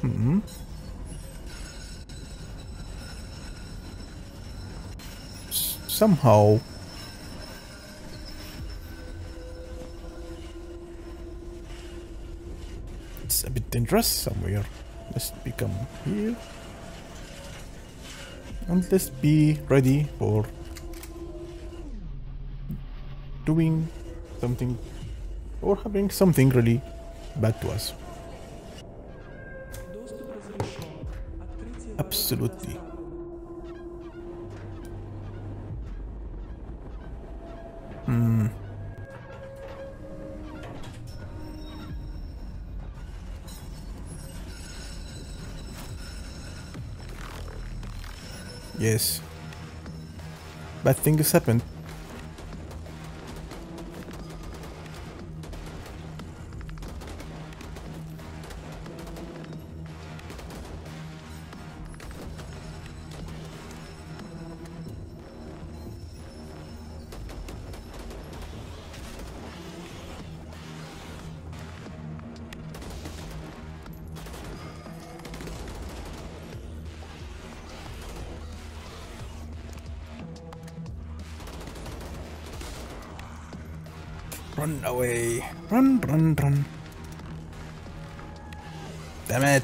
Hmm. Somehow. It's a bit dangerous somewhere. Let's become here. And let's be ready for doing something or having something really bad to us. Absolutely. Hmm. Yes. Bad things happened. Run away. Run, run, run. Damn it.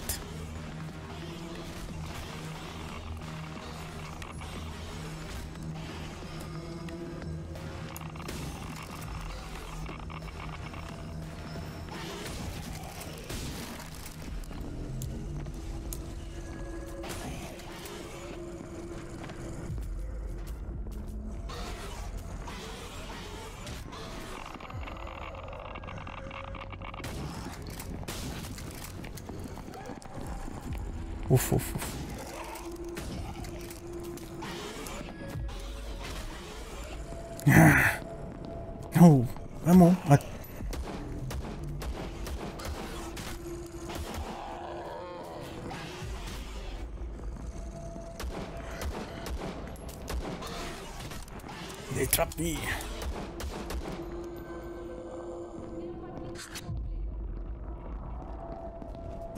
Oof, oof, oof. No, ammo. What? They trapped me.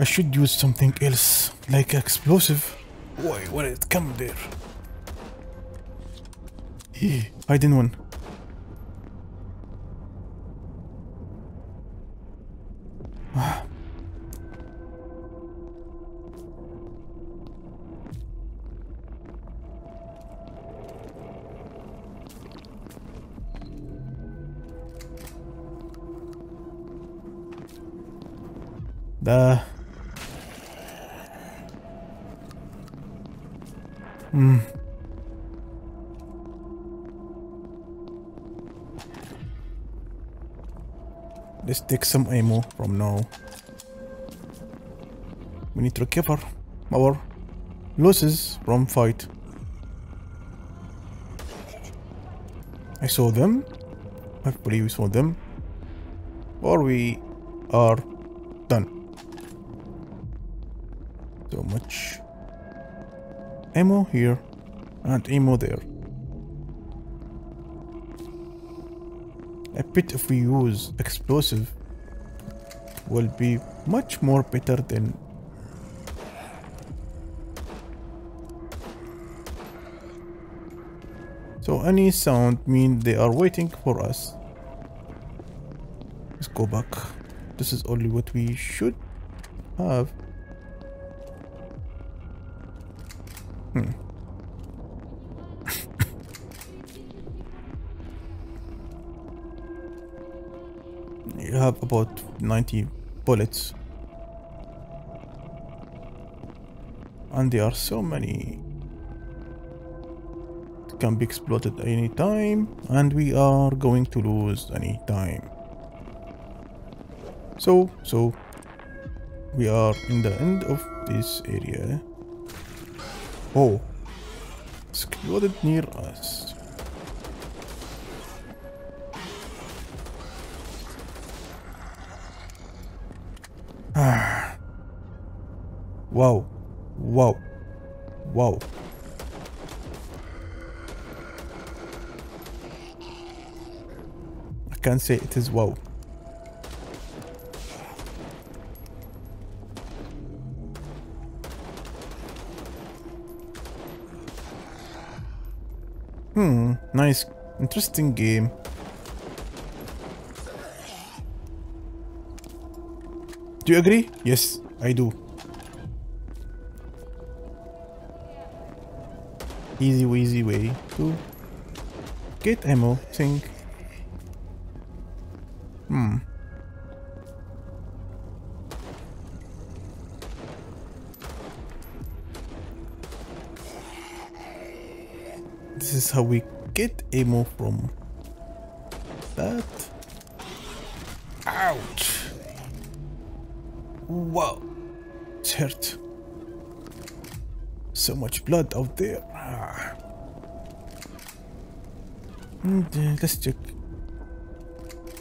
I should use something else, like explosive. Why will it come there? I didn't win. Duh. Hmm. Let's take some ammo from now. We need to recover our losses from fight. I saw them. Hopefully we saw them. Or we are done. So much. Ammo here and ammo there. A bit if we use explosive will be much more better than so any sound means they are waiting for us. Let's go back. This is only what we should have. You have about 90 bullets, and there are so many. It can be exploded any time, and we are going to lose any time. So we are in the end of this area. Oh, exploded near us. Wow, wow, wow. I can't say it is wow. Nice. Interesting game. Do you agree? Yes, I do. Easy, wheezy way to get ammo, think. This is how we get ammo from that. Ouch! Wow, it's hurt. So much blood out there. And let's check.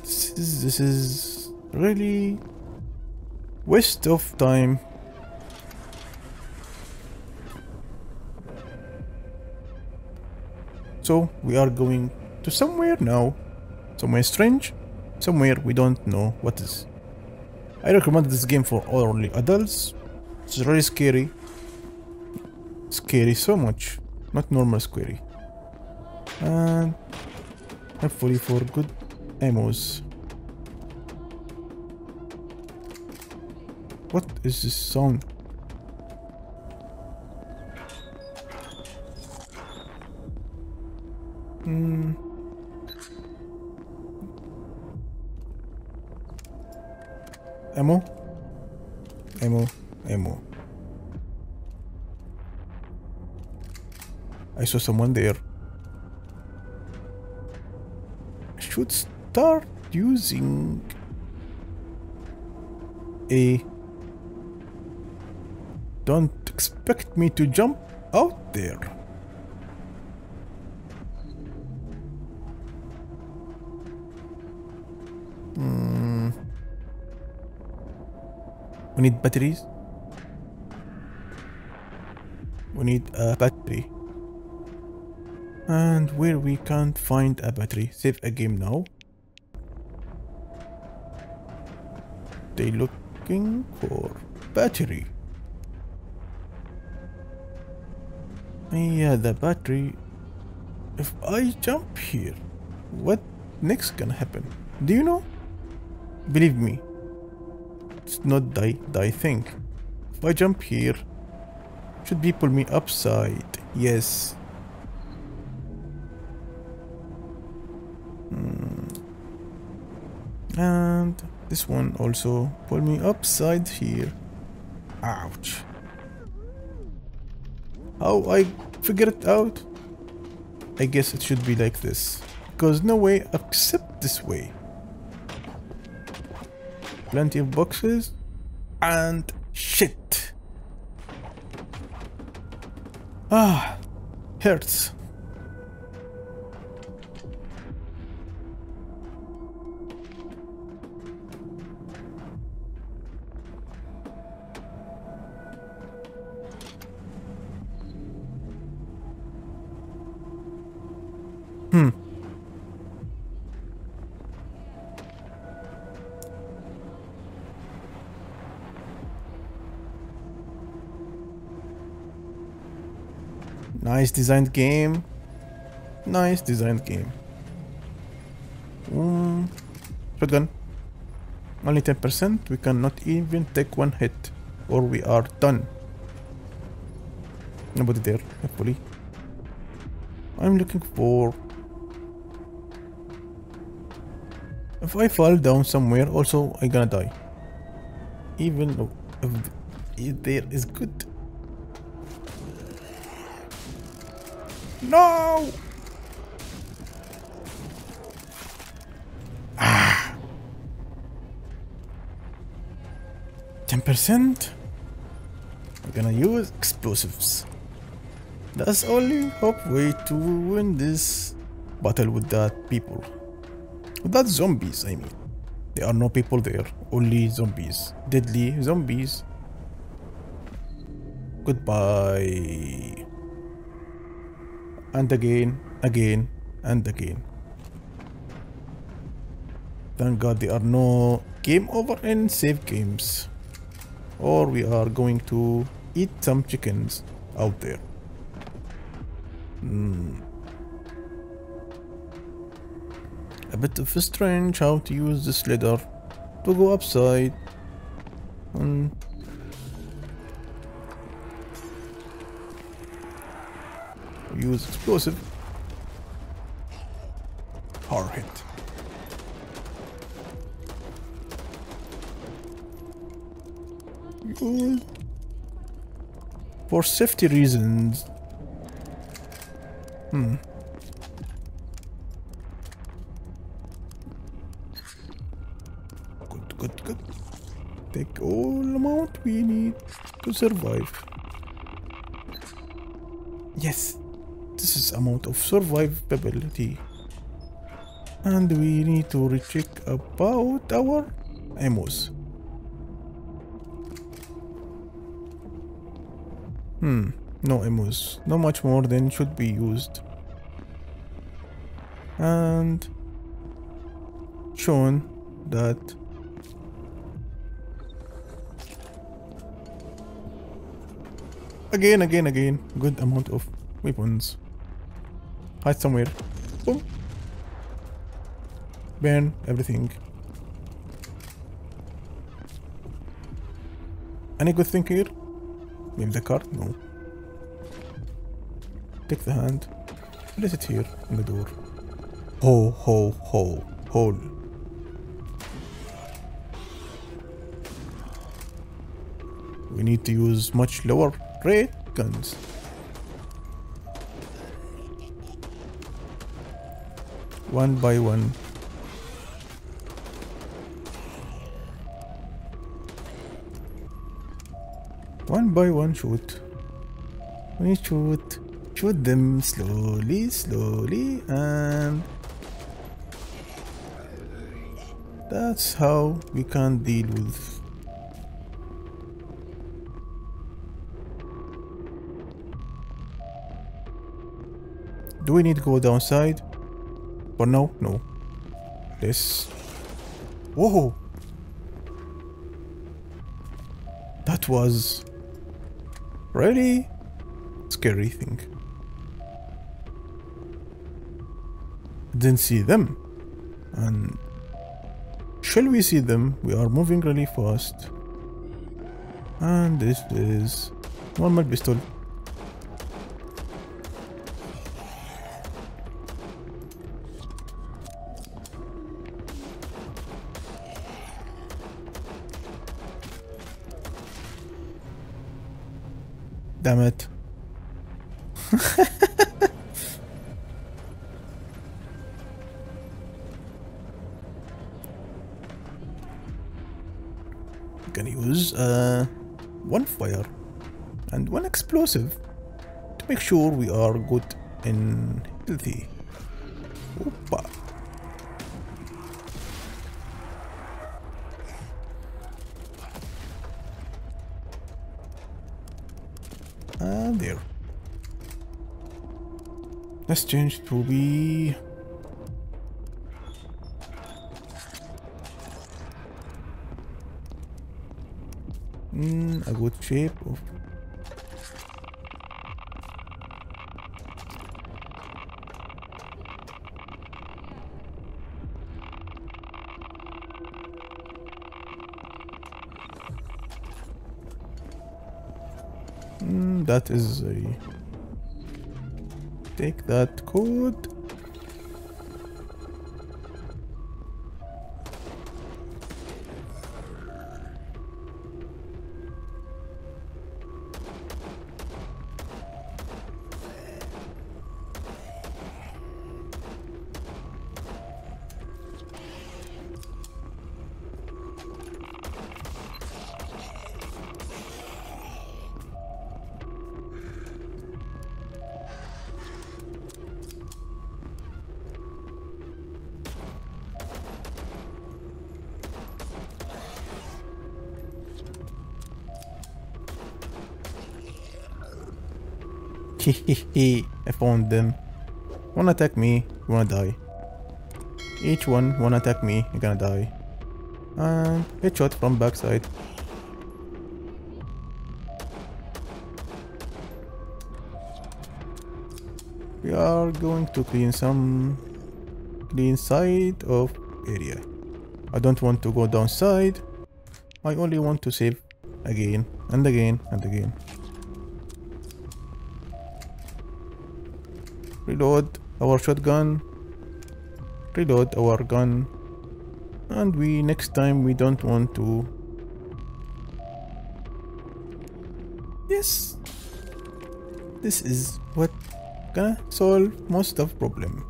This is really waste of time. So we are going to somewhere now, somewhere strange, somewhere we don't know what is. I recommend this game for only adults. It's really scary. Scary so much, not normal scary. And hopefully for good ammos. What is this sound? Ammo? Ammo? Ammo. I saw someone there. I should start using a... Don't expect me to jump out there. We need batteries. We need a battery. And where we can't find a battery. Save a game now. They looking for battery. Yeah, the battery. If I jump here, what next can happen? Do you know? Believe me. It's not die thing. If I jump here, should be pull me upside. Yes. And this one also pull me upside here. Ouch. How I figure it out? I guess it should be like this. Because no way except this way. Plenty of boxes and shit. Ah, hurts. Nice designed game. Nice designed game. Shotgun. Only 10%. We cannot even take one hit, or we are done. Nobody there, hopefully. I'm looking for. If I fall down somewhere, also I'm gonna die. Even though if there is good. No! Ah! 10%? We're gonna use explosives. That's only hope way to win this battle with that people. With that zombies, I mean. There are no people there, only zombies. Deadly zombies. Goodbye. And again, and again. Thank God there are no game over and save games. Or we are going to eat some chickens out there. a bit of a strange how to use this ladder to go upside. Use explosive. Hard hit. Use. For safety reasons. Good. Take all amount we need to survive. Yes, this is amount of survivability. And we need to recheck about our ammos. No ammos. Not much more than should be used. And shown that again. Good amount of weapons. Hide somewhere. Boom. Burn everything. Any good thing here? Maybe the card? No. Take the hand. Place it here in the door. Hole. We need to use much lower rate guns. One by one. One by one shoot. We need to shoot them slowly, and that's how we can deal with. Do we need to go downside? But no. This. Whoa! That was really scary thing. Didn't see them. And shall we see them? We are moving really fast. And this is normal pistol. Damn it. You can use one fire and one explosive to make sure we are good and healthy. Opa. There. Let's change to be a good shape of that is a take that code. I found them. Wanna attack me, you wanna die. Each one wanna attack me, you're gonna die. And headshot from backside. We are going to clean some clean side of area. I don't want to go downside. I only want to save again and again and again. Reload our shotgun. Reload our gun. And we next time we don't want to. Yes. This is what gonna solve most of problem.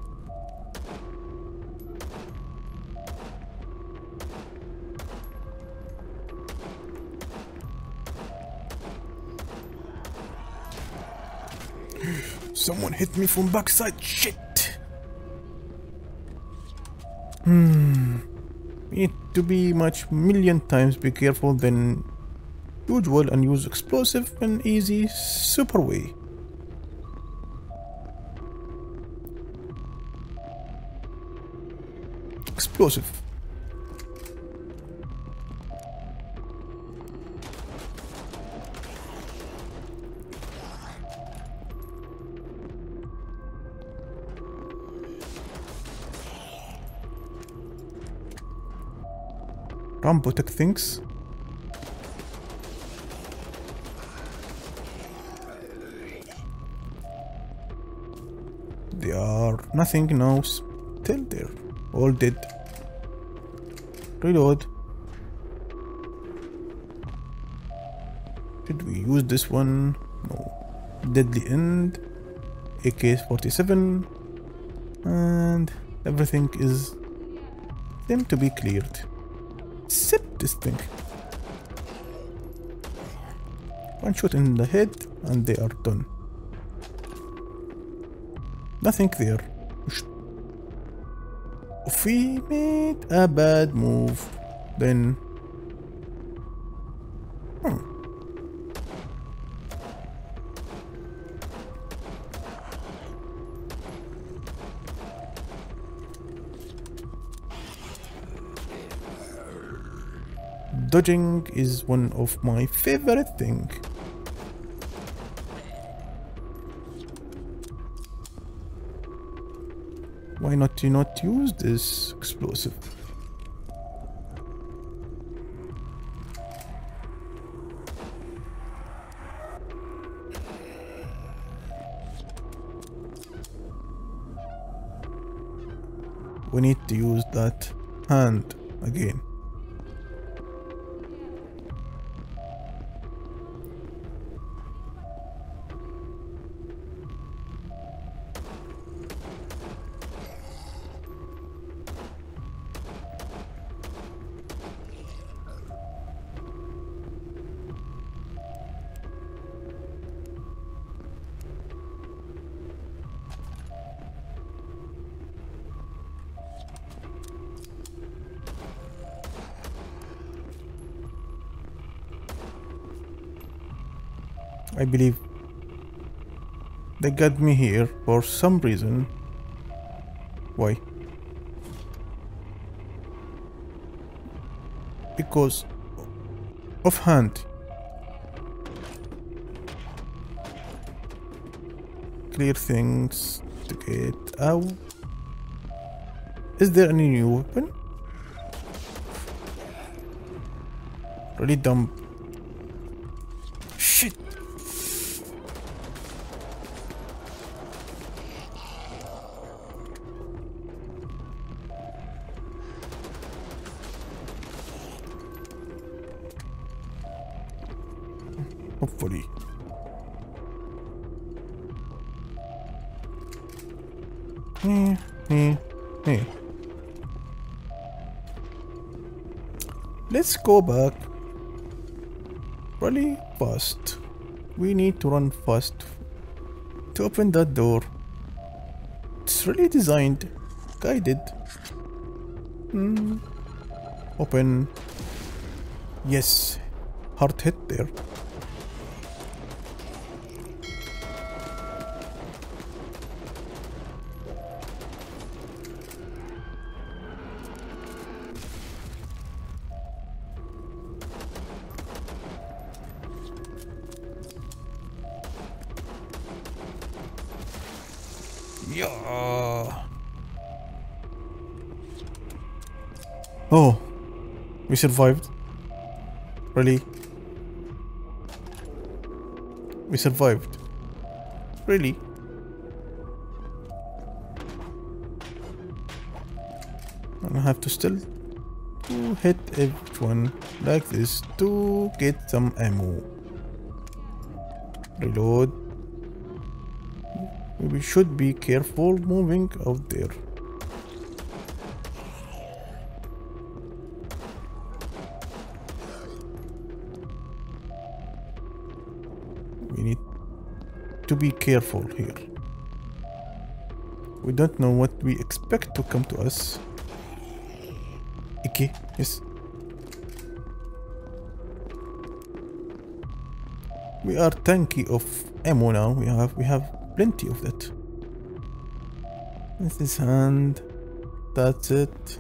Someone hit me from backside. Shit. Need to be much million times be careful than usual and use explosive and easy super way. Explosive. Rambo tech things. They are nothing now. Still there. All dead. Reload. Should we use this one? No. Deadly End. AK-47. And everything is seemed to be cleared. Except this thing. One shot in the head and they are done. Nothing there. If we made a bad move, then dodging is one of my favorite things. Why not you not use this explosive? We need to use that hand again. I believe they got me here for some reason. Why? Because of hand. Clear things to get out. Is there any new weapon? Really dumb. Shit. Hopefully. Let's go back really fast. We need to run fast to open that door. It's really designed, guided. Open. Yes, hard hit there. Oh, we survived. Really? We survived. Really? And I have to still hit everyone like this to get some ammo. Reload. We should be careful moving out there. We need to be careful here. We don't know what we expect to come to us. Okay, yes. We are tanky of ammo now. We have plenty of that. This is hand. That's it.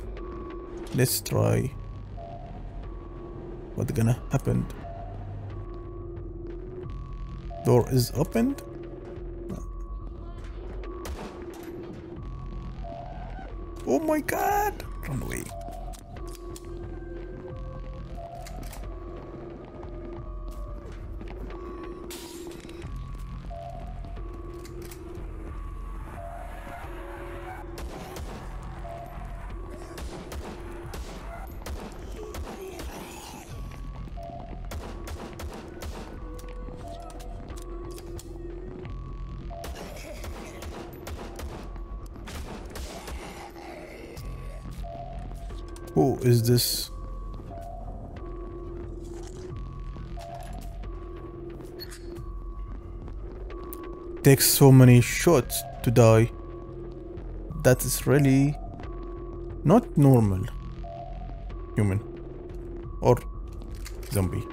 Let's try. What's gonna happen? Door is opened. Oh my god! Run away. Who is this? Takes so many shots to die. That is really not normal. Human or zombie.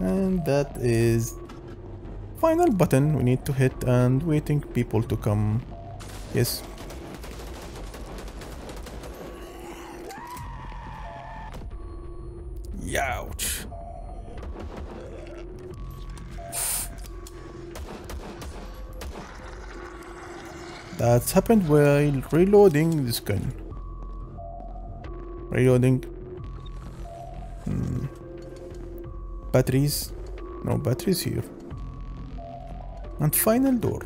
And that is final button we need to hit and waiting people to come. Yes. Ouch. That's happened while reloading this gun. Reloading. Batteries. No batteries here. And final door.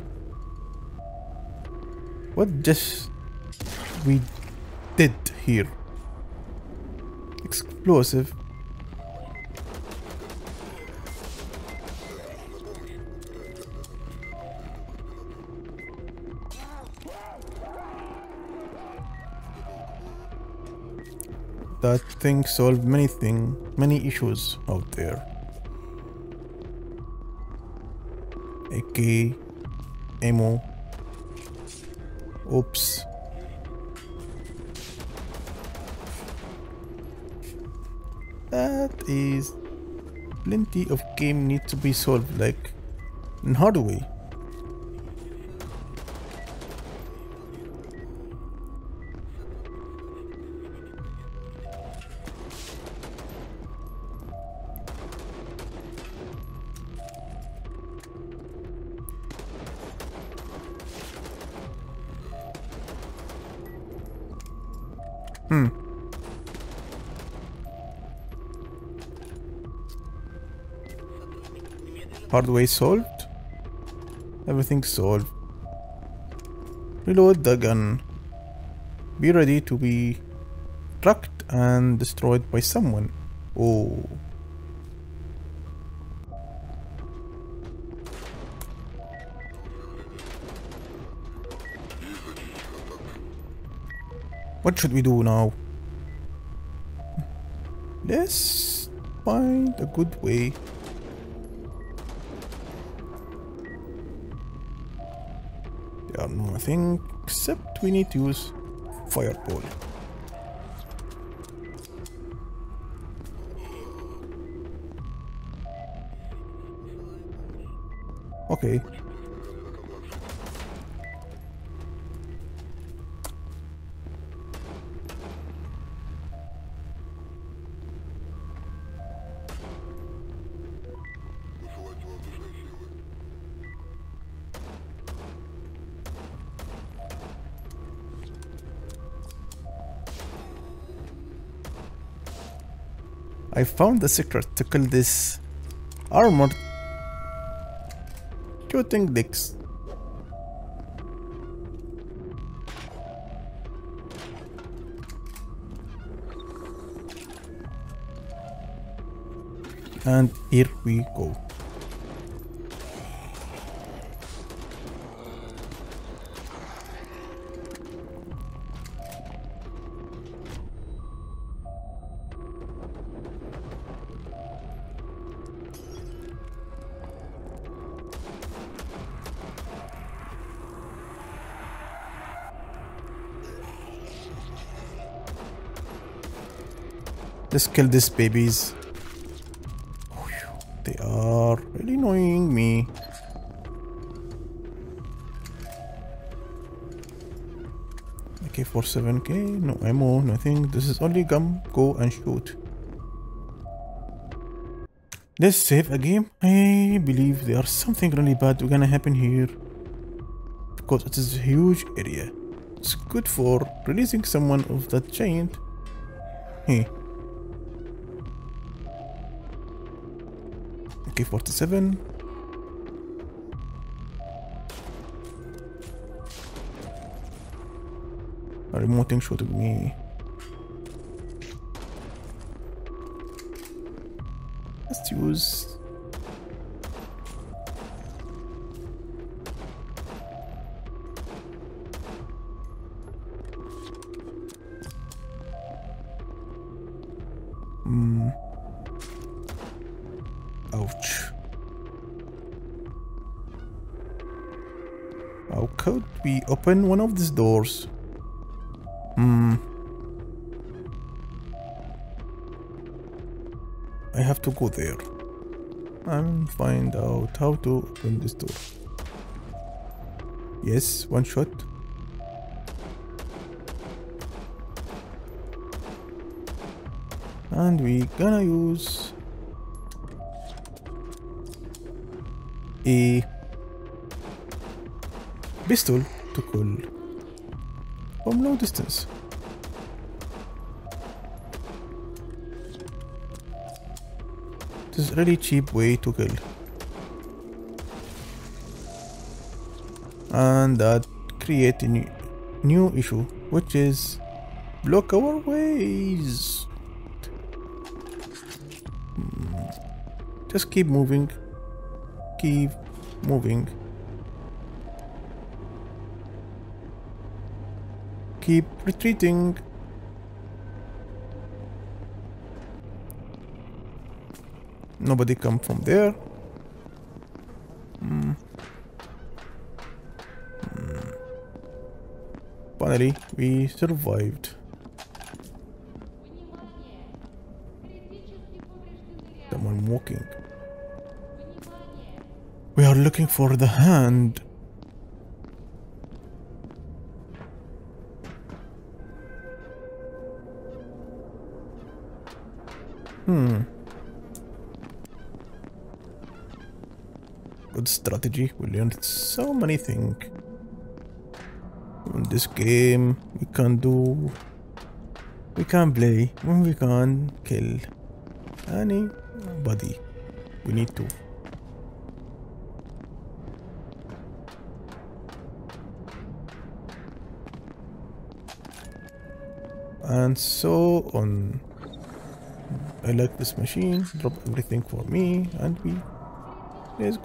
What just we did here? Explosive. That thing solved many issues out there. AK, ammo. Oops. That is plenty of game need to be solved like in hard way. Hard way solved. Everything's solved. Reload the gun. Be ready to be tracked and destroyed by someone. Oh. What should we do now? Let's find a good way. There are nothing except we need to use fireball. Okay. I found the secret to kill this armored shooting dicks. And here we go. Let's kill these babies. They are really annoying me. AK-47K, no ammo, nothing. This is only gum. Go and shoot. Let's save a game. I believe there is something really bad gonna happen here, because it is a huge area. It's good for releasing someone of that giant. Hey. AK-47. A remoting shot at me. Let's use. Ouch. How could we open one of these doors? I have to go there and find out how to open this door. Yes, one shot. And we gonna use a pistol to kill from low distance. This is a really cheap way to kill, and that creates a new issue, which is block our ways. Just keep moving. Keep moving. Keep retreating. Nobody come from there. Finally, we survived. Someone walking. We are looking for the hand. Good strategy. We learned so many things. In this game, we can play when we can kill anybody we need to. And so on. I like this machine. Drop everything for me, and we. Let's go.